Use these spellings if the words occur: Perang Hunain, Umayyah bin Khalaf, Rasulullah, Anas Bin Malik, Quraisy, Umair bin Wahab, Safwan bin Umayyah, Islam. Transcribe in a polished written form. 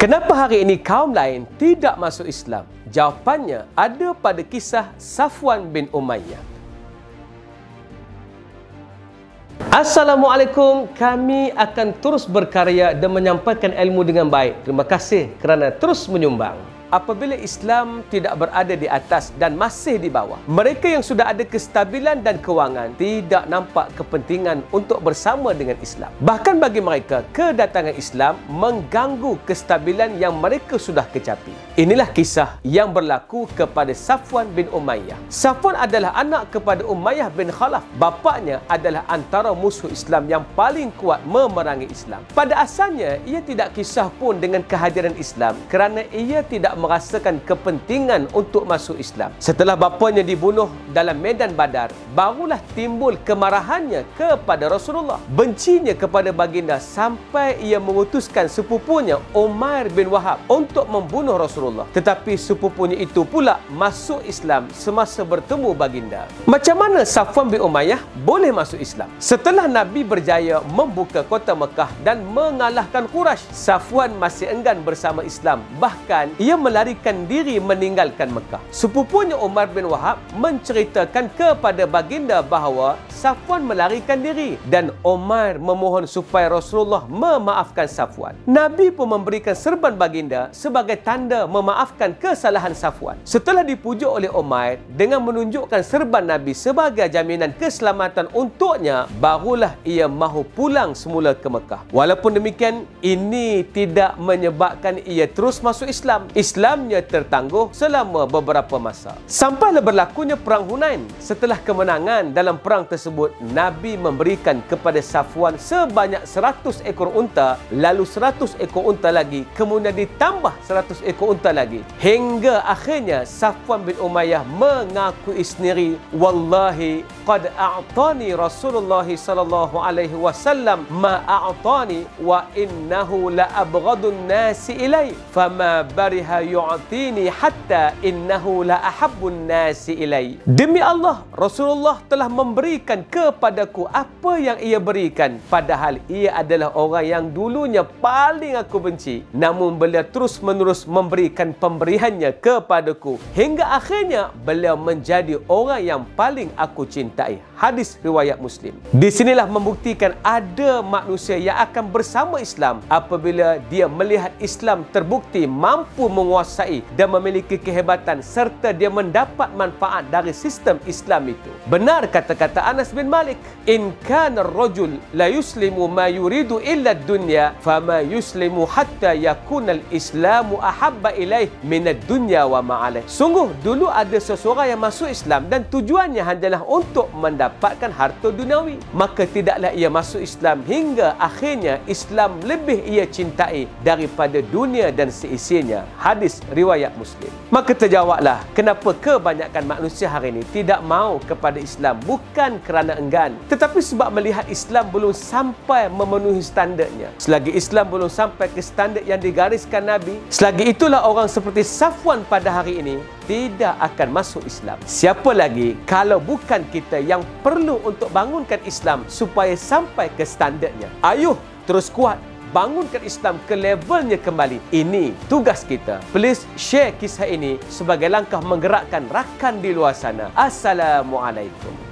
Kenapa hari ini kaum lain tidak masuk Islam? Jawapannya ada pada kisah Safwan bin Umayyah. Assalamualaikum, kami akan terus berkarya dan menyampaikan ilmu dengan baik. Terima kasih kerana terus menyumbang. Apabila Islam tidak berada di atas dan masih di bawah, mereka yang sudah ada kestabilan dan kewangan tidak nampak kepentingan untuk bersama dengan Islam. Bahkan bagi mereka, kedatangan Islam mengganggu kestabilan yang mereka sudah kecapi. Inilah kisah yang berlaku kepada Safwan bin Umayyah. Safwan adalah anak kepada Umayyah bin Khalaf. Bapaknya adalah antara musuh Islam yang paling kuat memerangi Islam. Pada asalnya, ia tidak kisah pun dengan kehadiran Islam kerana ia tidak merasakan kepentingan untuk masuk Islam. Setelah bapanya dibunuh dalam medan Badar, barulah timbul kemarahannya kepada Rasulullah. Bencinya kepada baginda sampai ia mengutuskan sepupunya Umair bin Wahab untuk membunuh Rasulullah. Tetapi sepupunya itu pula masuk Islam semasa bertemu baginda. Macam mana Safwan bin Umayyah boleh masuk Islam? Setelah Nabi berjaya membuka kota Mekah dan mengalahkan Quraisy, Safwan masih enggan bersama Islam. Bahkan ia melarikan diri meninggalkan Mekah. Sepupunya Umair bin Wahab menceritakan kepada baginda bahawa Safwan melarikan diri dan Umair memohon supaya Rasulullah memaafkan Safwan. Nabi pun memberikan serban baginda sebagai tanda memaafkan kesalahan Safwan. Setelah dipujuk oleh Umair dengan menunjukkan serban Nabi sebagai jaminan keselamatan untuknya, barulah ia mahu pulang semula ke Mekah. Walaupun demikian, ini tidak menyebabkan ia terus masuk Islam. Islamnya tertangguh selama beberapa masa. Sampailah berlakunya Perang Hunain. Setelah kemenangan dalam perang tersebut, Nabi memberikan kepada Safwan sebanyak 100 ekor unta, lalu 100 ekor unta lagi, kemudian ditambah 100 ekor unta lagi. Hingga akhirnya Safwan bin Umayyah mengakui sendiri, "Wallahi qad a'tani Rasulullah sallallahu alaihi wasallam ma a'tani wa innahu la abghadun nasi ilai fama yu'tini hatta innahu la ahabbun nasi ilai." Demi Allah, Rasulullah telah memberikan kepadaku apa yang ia berikan, padahal ia adalah orang yang dulunya paling aku benci. Namun beliau terus menerus memberikan pemberiannya kepadaku hingga akhirnya beliau menjadi orang yang paling aku cintai. Hadis riwayat Muslim. Disinilah membuktikan ada manusia yang akan bersama Islam apabila dia melihat Islam terbukti mampu menguasai dan memiliki kehebatan serta dia mendapat manfaat dari sistem Islam itu. Benar kata-kata Anas bin Malik, "In kana ar-rajul la yuslimu ma yuridu illa ad-dunya fama yuslimu hatta yakuna al-islamu ahabba ilaih min ad-dunya wa ma alaih." Sungguh dulu ada seseorang yang masuk Islam dan tujuannya hanyalah untuk mendapatkan harta duniawi, maka tidaklah ia masuk Islam hingga akhirnya Islam lebih ia cintai daripada dunia dan seisinya. Hadis riwayat Muslim. Maka terjawablah kenapa kebanyakan manusia hari ini tidak mau kepada Islam, bukan kerana enggan, tetapi sebab melihat Islam belum sampai memenuhi standarnya. Selagi Islam belum sampai ke standar yang digariskan Nabi, selagi itulah orang seperti Safwan pada hari ini tidak akan masuk Islam. Siapa lagi kalau bukan kita yang perlu untuk bangunkan Islam supaya sampai ke standarnya. Ayuh, terus kuat, bangunkan Islam ke levelnya kembali. Ini tugas kita. Please share kisah ini sebagai langkah menggerakkan rakan di luar sana. Assalamualaikum.